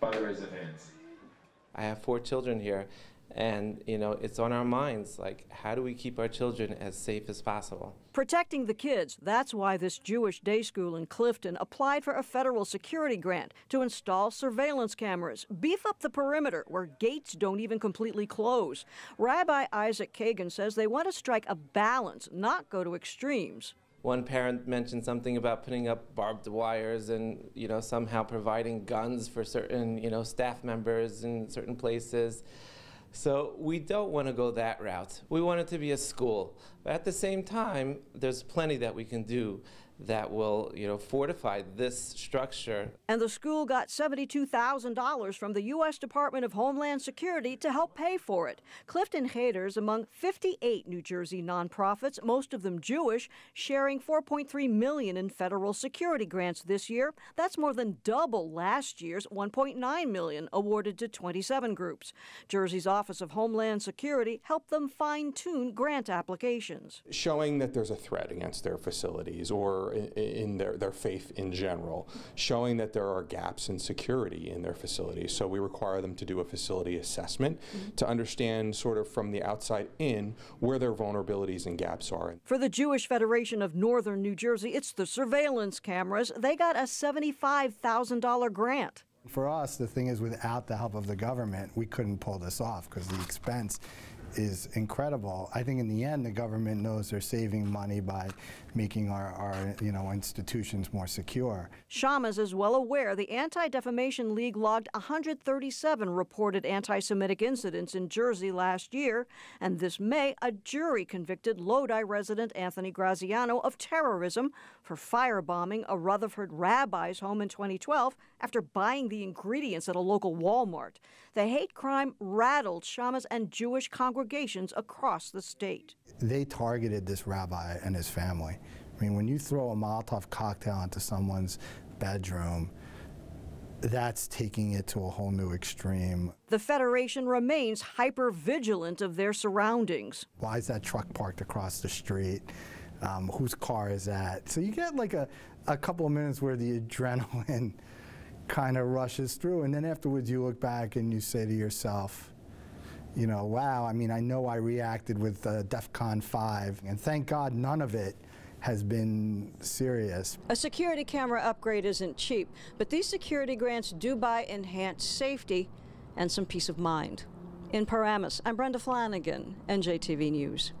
By the raise of hands. I have 4 children here, and you know, it's on our minds, like, how do we keep our children as safe as possible? Protecting the kids, that's why this Jewish day school in Clifton applied for a federal security grant to install surveillance cameras, beef up the perimeter where gates don't even completely close. Rabbi Isaac Kagan says they want to strike a balance, not go to extremes. One parent mentioned something about putting up barbed wires and, you know, somehow providing guns for certain, you know, staff members in certain places. So we don't want to go that route. We want it to be a school. But at the same time, there's plenty that we can do that will, you know, fortify this structure. And the school got $72,000 from the U.S. Department of Homeland Security to help pay for it. Clifton Cheder is among 58 New Jersey nonprofits, most of them Jewish, sharing $4.3 million in federal security grants this year. That's more than double last year's $1.9 million awarded to 27 groups. Jersey's Office of Homeland Security helped them fine-tune grant applications. Showing that there's a threat against their facilities or in their faith in general, showing that there are gaps in security in their facilities. So we require them to do a facility assessment to understand sort of from the outside in where their vulnerabilities and gaps are. For the Jewish Federation of Northern New Jersey, it's the surveillance cameras. They got a $75,000 grant. For us, the thing is, without the help of the government, we couldn't pull this off because the expense is incredible. I think in the end, the government knows they're saving money by making our you know, institutions more secure. Shamas is well aware the Anti-Defamation League logged 137 reported anti-Semitic incidents in Jersey last year, and this May, a jury convicted Lodi resident Anthony Graziano of terrorism for firebombing a Rutherford rabbi's home in 2012 after buying the ingredients at a local Walmart. The hate crime rattled Shamas and Jewish congregations across the state. They targeted this rabbi and his family. I mean, when you throw a Molotov cocktail into someone's bedroom, that's taking it to a whole new extreme. The Federation remains hyper-vigilant of their surroundings. Why is that truck parked across the street? Whose car is that? So you get like a couple of minutes where the adrenaline kind of rushes through, and then afterwards you look back and you say to yourself, you know, wow, I mean, I know I reacted with DEFCON 5, and thank God none of it has been serious. A security camera upgrade isn't cheap, but these security grants do buy enhanced safety and some peace of mind. In Paramus, I'm Brenda Flanagan, NJTV News.